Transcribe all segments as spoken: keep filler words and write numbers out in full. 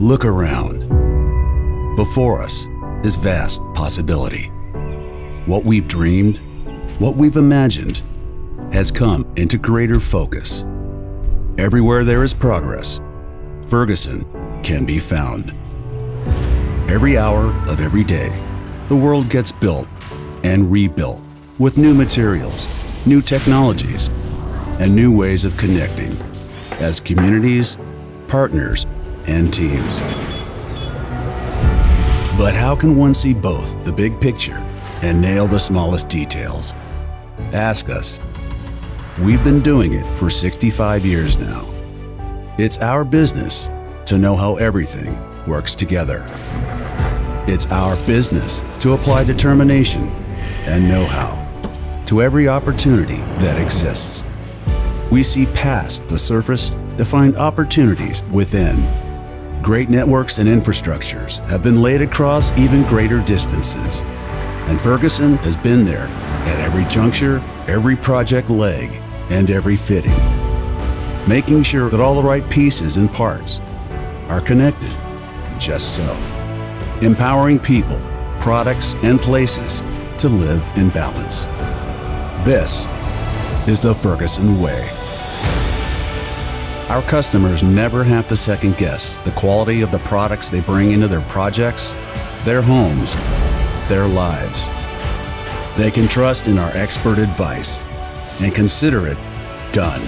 Look around. Before us is vast possibility. What we've dreamed, what we've imagined, has come into greater focus. Everywhere there is progress, Ferguson can be found. Every hour of every day, the world gets built and rebuilt with new materials, new technologies, and new ways of connecting as communities, partners, and teams. But how can one see both the big picture and nail the smallest details? Ask us. We've been doing it for sixty-five years now. It's our business to know how everything works together. It's our business to apply determination and know-how to every opportunity that exists. We see past the surface to find opportunities within. Great networks and infrastructures have been laid across even greater distances. And Ferguson has been there at every juncture, every project leg, and every fitting, making sure that all the right pieces and parts are connected just so, empowering people, products, and places to live in balance. This is the Ferguson way. Our customers never have to second guess the quality of the products they bring into their projects, their homes, their lives. They can trust in our expert advice and consider it done.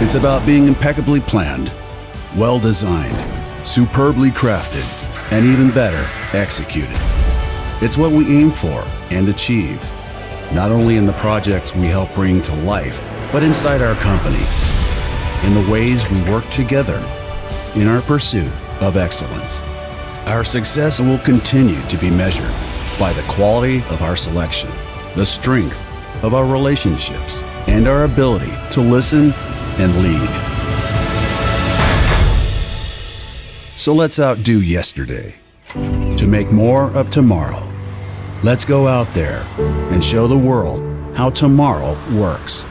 It's about being impeccably planned, well designed, superbly crafted, and even better, executed. It's what we aim for and achieve, not only in the projects we help bring to life, but inside our company, in the ways we work together in our pursuit of excellence. Our success will continue to be measured by the quality of our selection, the strength of our relationships, and our ability to listen and lead. So let's outdo yesterday to make more of tomorrow. Let's go out there and show the world how tomorrow works.